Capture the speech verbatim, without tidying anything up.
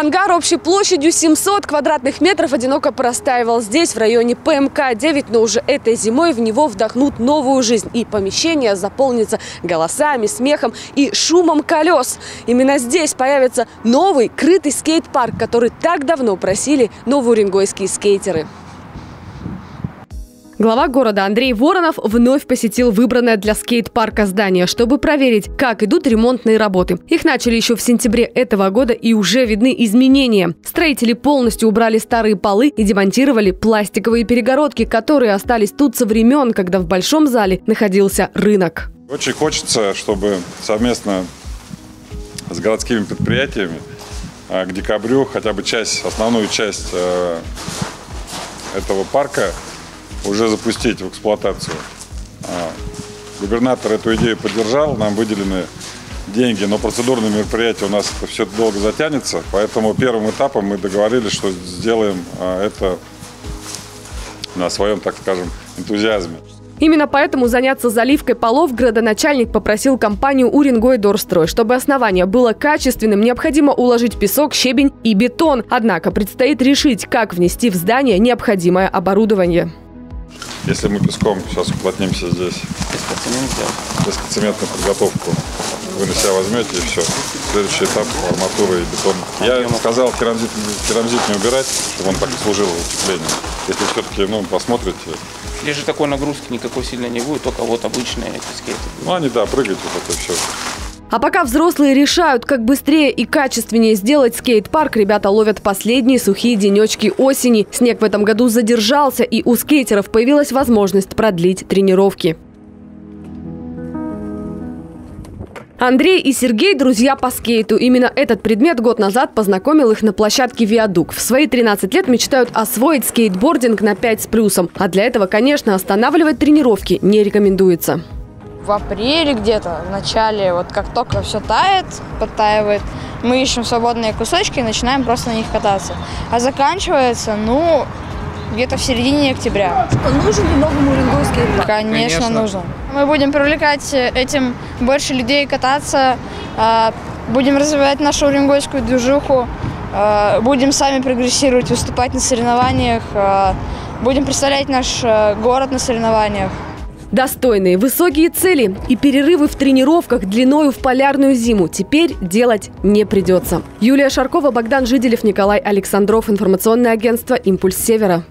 Ангар общей площадью семьсот квадратных метров одиноко простаивал здесь, в районе ПМК девять, но уже этой зимой в него вдохнут новую жизнь. И помещение заполнится голосами, смехом и шумом колес. Именно здесь появится новый крытый скейт-парк, который так давно просили новоуренгойские скейтеры. Глава города Андрей Воронов вновь посетил выбранное для скейт-парка здание, чтобы проверить, как идут ремонтные работы. Их начали еще в сентябре этого года, и уже видны изменения. Строители полностью убрали старые полы и демонтировали пластиковые перегородки, которые остались тут со времен, когда в большом зале находился рынок. Очень хочется, чтобы совместно с городскими предприятиями к декабрю хотя бы часть, основную часть этого парка уже запустить в эксплуатацию. Губернатор эту идею поддержал, нам выделены деньги, но процедурные мероприятия у нас это все долго затянется, поэтому первым этапом мы договорились, что сделаем это на своем, так скажем, энтузиазме. Именно поэтому заняться заливкой полов градоначальник попросил компанию «Уренгойдорстрой». Чтобы основание было качественным, необходимо уложить песок, щебень и бетон. Однако предстоит решить, как внести в здание необходимое оборудование. Если мы песком сейчас уплотнимся здесь, пескоцементную подготовку вы на себя возьмете и все. Следующий этап арматура и бетон. Я сказал керамзит, керамзит не убирать, чтобы он так и служил утеплению. Если все-таки ну, посмотрите. Здесь же такой нагрузки никакой сильной не будет, только вот обычные скейты. Ну они да, прыгают вот это все. А пока взрослые решают, как быстрее и качественнее сделать скейт-парк, ребята ловят последние сухие денечки осени. Снег в этом году задержался, и у скейтеров появилась возможность продлить тренировки. Андрей и Сергей – друзья по скейту. Именно этот предмет год назад познакомил их на площадке «Виадук». В свои тринадцать лет мечтают освоить скейтбординг на пять с плюсом. А для этого, конечно, останавливать тренировки не рекомендуется. В апреле где-то, в начале, вот как только все тает, подтаивает, мы ищем свободные кусочки и начинаем просто на них кататься. А заканчивается, ну, где-то в середине октября. Нужен ли новому уренгойский парк? Конечно, Конечно, нужен. Мы будем привлекать этим больше людей кататься, будем развивать нашу уренгойскую движуху, будем сами прогрессировать, выступать на соревнованиях, будем представлять наш город на соревнованиях. Достойные, высокие цели и перерывы в тренировках длиною в полярную зиму теперь делать не придется. Юлия Шаркова, Богдан Жиделев, Николай Александров. Информационное агентство «Импульс Севера».